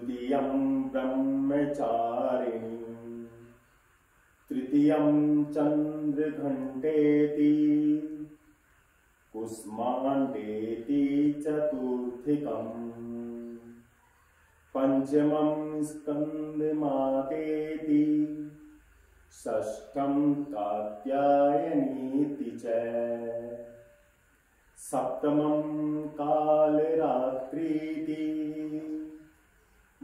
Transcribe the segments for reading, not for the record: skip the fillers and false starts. द्वितीयं ब्रह्मचारिणी तृतीयं चंद्रघंटेति कुष्मांडेति चतुर्थिकं पंचमं स्कंदमातेति षष्ठं कात्यायनीति च सप्तमं कालरात्रीति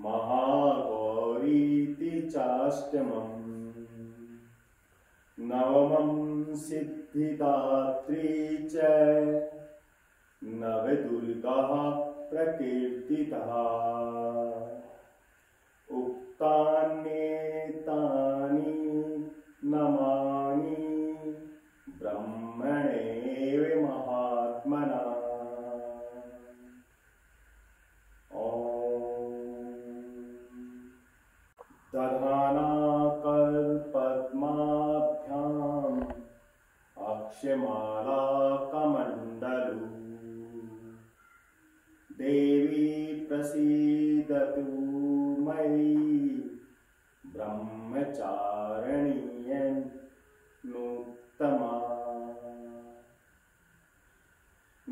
महागौरीति चाष्टमं नवमं सिद्धिदात्री च नवदुर्गा प्रकीर्तिता उक्तान्येतानि नमामि ब्रह्मणे महात्मना। दधानाकल्पद्माभ्याम् अक्षमालाकमण्डलू देवी प्रसीदतु मयि ब्रह्मचारिणी नूतमा।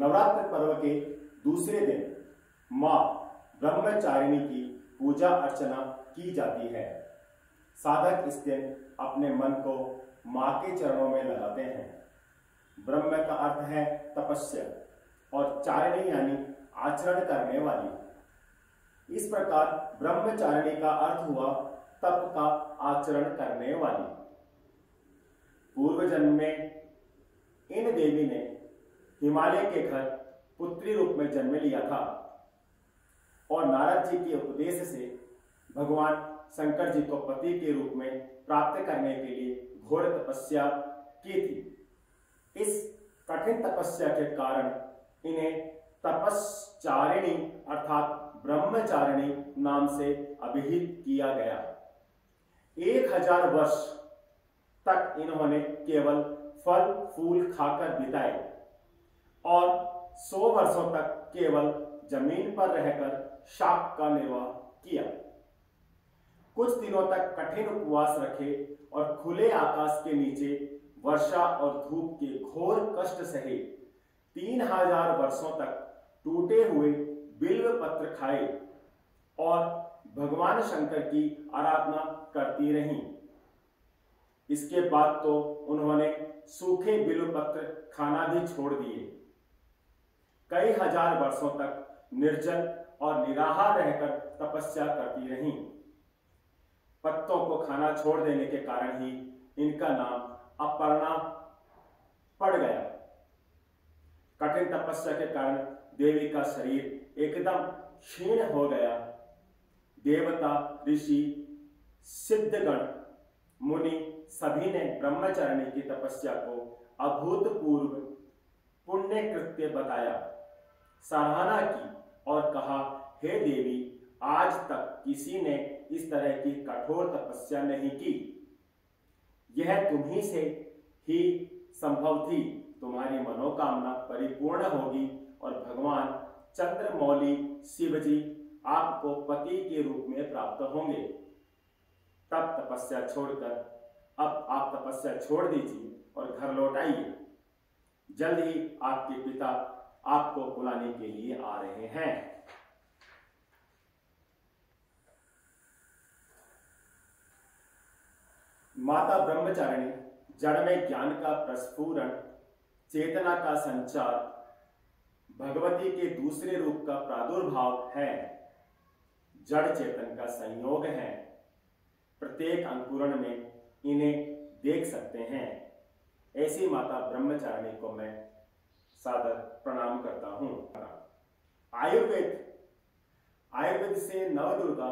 नवरात्र पर्व के दूसरे दिन माँ ब्रह्मचारिणी की पूजा अर्चना की जाती है। साधक इस दिन अपने मन को माँ के चरणों में लगाते हैं। ब्रह्म का अर्थ है तपस्या और चारिणी यानी आचरण करने वाली। इस प्रकार ब्रह्मचारिणी का अर्थ हुआ तप का आचरण करने वाली। पूर्व जन्म में इन देवी ने हिमालय के घर पुत्री रूप में जन्म लिया था और नारद जी के उपदेश से भगवान शंकर जी को पति के रूप में प्राप्त करने के लिए घोर तपस्या की थी। इस कठिन तपस्या के कारण इन्हें तपस्चारिणी अर्थात ब्रह्मचारिणी नाम से अभिहित किया गया। 1000 वर्ष तक इन्होंने केवल फल फूल खाकर बिताए और 100 वर्षों तक केवल जमीन पर रहकर शाक का निर्वाह किया। कुछ दिनों तक कठिन उपवास रखे और खुले आकाश के नीचे वर्षा और धूप के घोर कष्ट सहे। 3000 वर्षों तक टूटे हुए बिल्व पत्र खाए और भगवान शंकर की आराधना करती रहीं। इसके बाद तो उन्होंने सूखे बिल्व पत्र खाना भी छोड़ दिए। कई हजार वर्षों तक निर्जल और निराहार रहकर तपस्या करती रहीं। पत्तों को खाना छोड़ देने के कारण ही इनका नाम अपर्णा पड़ गया। कठिन तपस्या के कारण देवी का शरीर एकदम क्षीण हो गया। देवता, ऋषि, सिद्धगण, मुनि सभी ने ब्रह्मचारिणी की तपस्या को अभूतपूर्व पुण्य कृत्य बताया, सराहना की और कहा, हे देवी, आज तक किसी ने इस तरह की कठोर तपस्या नहीं की। यह तुम्ही से ही संभव थी। तुम्हारी मनोकामना परिपूर्ण होगी और भगवान चंद्रमौली शिवजी आपको पति के रूप में प्राप्त होंगे। तब तपस्या छोड़कर अब आप तपस्या छोड़ दीजिए और घर लौट आइए। जल्द ही आपके पिता आपको बुलाने के लिए आ रहे हैं। माता ब्रह्मचारिणी जड़ में ज्ञान का प्रस्फुरण, चेतना का संचार, भगवती के दूसरे रूप का प्रादुर्भाव है। जड़ चेतन का संयोग है। प्रत्येक अंकुरण में इन्हें देख सकते हैं। ऐसी माता ब्रह्मचारिणी को मैं सादर प्रणाम करता हूँ। आयुर्वेद से नवदुर्गा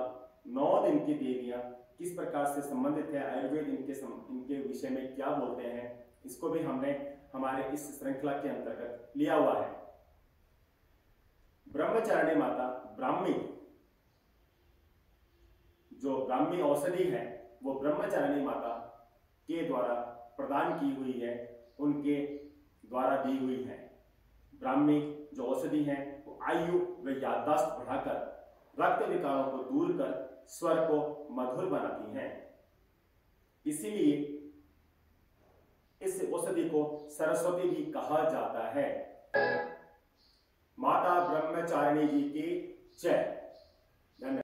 9 दिन की देवियाँ किस प्रकार से संबंधित है, आयुर्वेद इनके विषय में क्या बोलते हैं, इसको भी हमने हमारे इस श्रृंखला के अंतर्गत लिया हुआ है। ब्रह्मचारिणी माता ब्राह्मी, जो ब्राह्मी औषधि है वो ब्रह्मचारिणी माता के द्वारा प्रदान की हुई है, उनके द्वारा दी हुई है। ब्राह्मी जो औषधि है वो आयु व याददाश्त बढ़ाकर रक्त विकारों को दूर कर स्वर को मधुर बनाती हैं। इसीलिए इस औषधि को सरस्वती भी कहा जाता है। माता ब्रह्मचारिणी जी की जय।